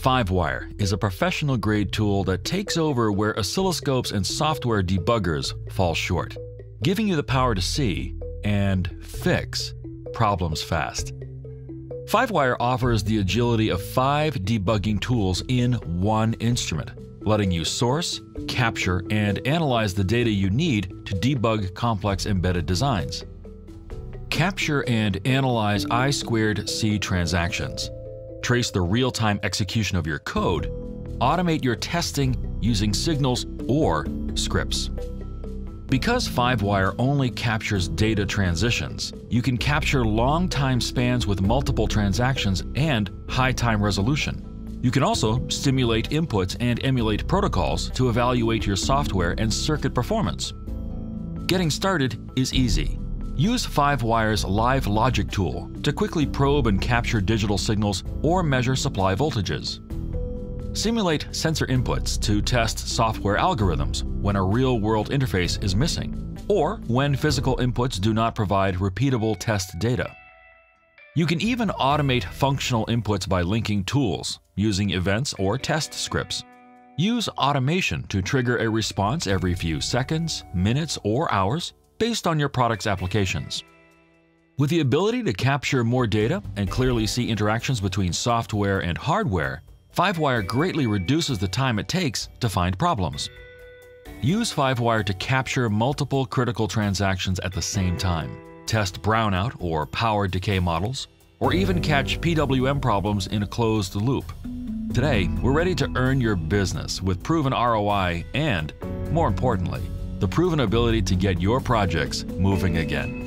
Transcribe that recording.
FiveWire is a professional-grade tool that takes over where oscilloscopes and software debuggers fall short, giving you the power to see and fix problems fast. FiveWire offers the agility of 5 debugging tools in one instrument, letting you source, capture, and analyze the data you need to debug complex embedded designs. Capture and analyze I2C transactions. Trace the real-time execution of your code. Automate your testing using signals or scripts. Because FiveWire only captures data transitions, you can capture long time spans with multiple transactions and high time resolution. You can also simulate inputs and emulate protocols to evaluate your software and circuit performance. Getting started is easy. Use FiveWire's LiveLogic tool to quickly probe and capture digital signals or measure supply voltages. Simulate sensor inputs to test software algorithms when a real-world interface is missing, or when physical inputs do not provide repeatable test data. You can even automate functional inputs by linking tools, using events or test scripts. Use automation to trigger a response every few seconds, minutes, or hours based on your product's applications. With the ability to capture more data and clearly see interactions between software and hardware, FiveWire greatly reduces the time it takes to find problems. Use FiveWire to capture multiple critical transactions at the same time, test brownout or power decay models, or even catch PWM problems in a closed loop. Today, we're ready to earn your business with proven ROI and, more importantly, the proven ability to get your projects moving again.